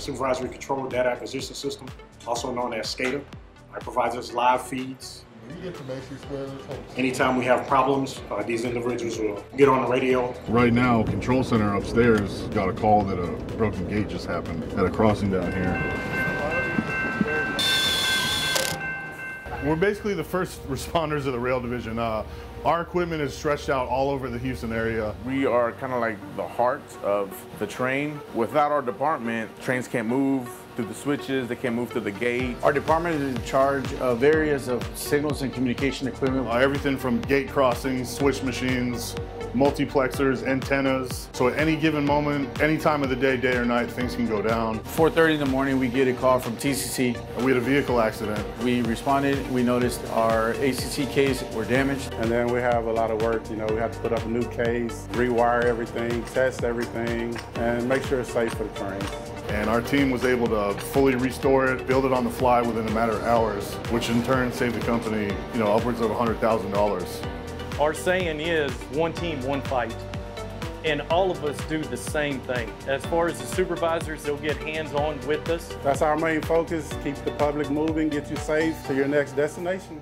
Supervisory Control Data Acquisition System, also known as SCADA. It provides us live feeds. Anytime we have problems, these individuals will get on the radio. Right now, Control Center upstairs got a call that a broken gate just happened at a crossing down here. We're basically the first responders of the rail division. Our equipment is stretched out all over the Houston area. We are kind of like the heart of the train. Without our department, trains can't move through the switches, they can't move through the gate. Our department is in charge of areas of signals and communication equipment. Everything from gate crossings, switch machines, multiplexers, antennas. So at any given moment, any time of the day, day or night, things can go down. 4:30 in the morning, we get a call from TCC. We had a vehicle accident. We responded, we noticed our ACC cases were damaged. And then we have a lot of work, we have to put up a new case, rewire everything, test everything, and make sure it's safe for the train. And our team was able to fully restore it, build it on the fly within a matter of hours, which in turn saved the company, upwards of $100,000. Our saying is, one team, one fight. And all of us do the same thing. As far as the supervisors, they'll get hands-on with us. That's our main focus, keep the public moving, get you safe to your next destination.